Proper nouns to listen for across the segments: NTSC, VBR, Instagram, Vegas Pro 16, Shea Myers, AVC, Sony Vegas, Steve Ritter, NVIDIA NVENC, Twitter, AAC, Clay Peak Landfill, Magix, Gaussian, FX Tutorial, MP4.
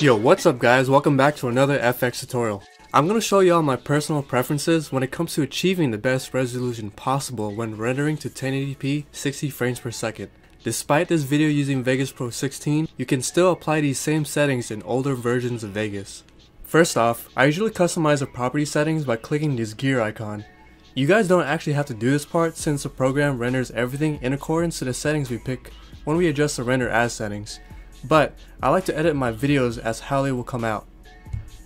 Yo, what's up guys, welcome back to another FX tutorial. I'm going to show y'all my personal preferences when it comes to achieving the best resolution possible when rendering to 1080p 60 frames per second. Despite this video using Vegas Pro 16, you can still apply these same settings in older versions of Vegas. First off, I usually customize the property settings by clicking this gear icon. You guys don't actually have to do this part since the program renders everything in accordance to the settings we pick when we adjust the render as settings. But I like to edit my videos as how they will come out.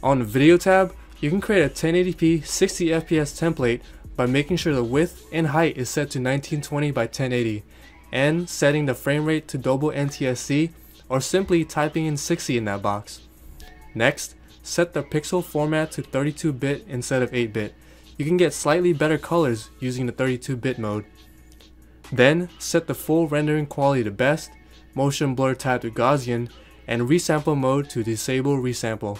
On the video tab, you can create a 1080p 60fps template by making sure the width and height is set to 1920 by 1080 and setting the frame rate to double NTSC or simply typing in 60 in that box. Next, set the pixel format to 32-bit instead of 8-bit. You can get slightly better colors using the 32-bit mode. Then set the full rendering quality to best, motion blur tab to Gaussian, and resample mode to disable resample.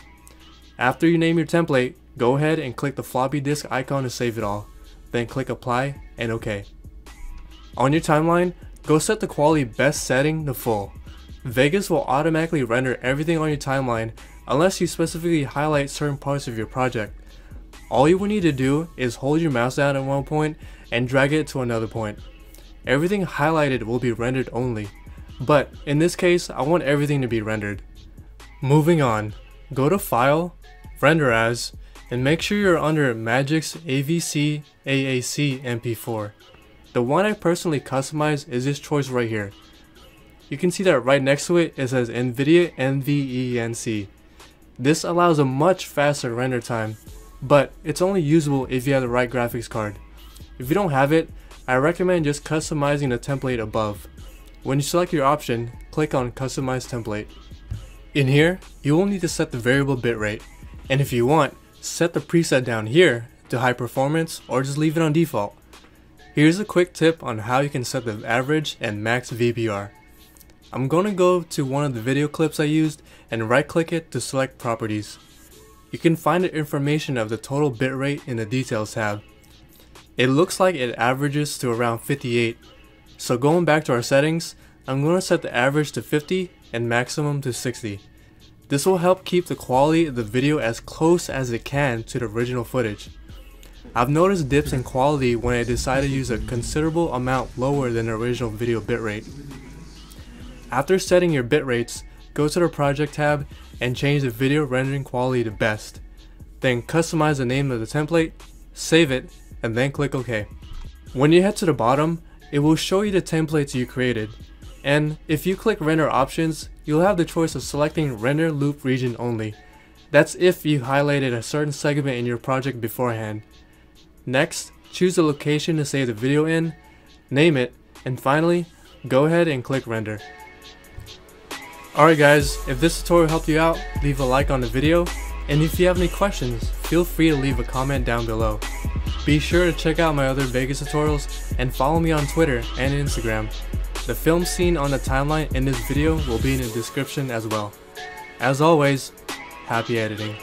After you name your template, go ahead and click the floppy disk icon to save it all, then click apply and OK. On your timeline, go set the quality best setting to full. Vegas will automatically render everything on your timeline unless you specifically highlight certain parts of your project. All you will need to do is hold your mouse down at one point and drag it to another point. Everything highlighted will be rendered only. But in this case, I want everything to be rendered. Moving on, go to File, Render As, and make sure you're under Magix AVC AAC MP4. The one I personally customized is this choice right here. You can see that right next to it, it says NVIDIA NVENC. This allows a much faster render time, but it's only usable if you have the right graphics card. If you don't have it, I recommend just customizing the template above. When you select your option, click on Customize Template. In here, you will need to set the variable bitrate, and if you want, set the preset down here to high performance or just leave it on default. Here's a quick tip on how you can set the average and max VBR. I'm going to go to one of the video clips I used and right click it to select properties. You can find the information of the total bitrate in the details tab. It looks like it averages to around 58. So going back to our settings, I'm going to set the average to 50 and maximum to 60. This will help keep the quality of the video as close as it can to the original footage. I've noticed dips in quality when I decide to use a considerable amount lower than the original video bitrate. After setting your bitrates, go to the project tab and change the video rendering quality to best. Then customize the name of the template, save it, and then click OK. When you head to the bottom, it will show you the templates you created, and if you click render options, you'll have the choice of selecting render loop region only. That's if you highlighted a certain segment in your project beforehand. Next, choose the location to save the video in, name it, and finally, go ahead and click render. Alright guys, if this tutorial helped you out, leave a like on the video, and if you have any questions, feel free to leave a comment down below. Be sure to check out my other Vegas tutorials and follow me on Twitter and Instagram. The film scene on the timeline in this video will be in the description as well. As always, happy editing.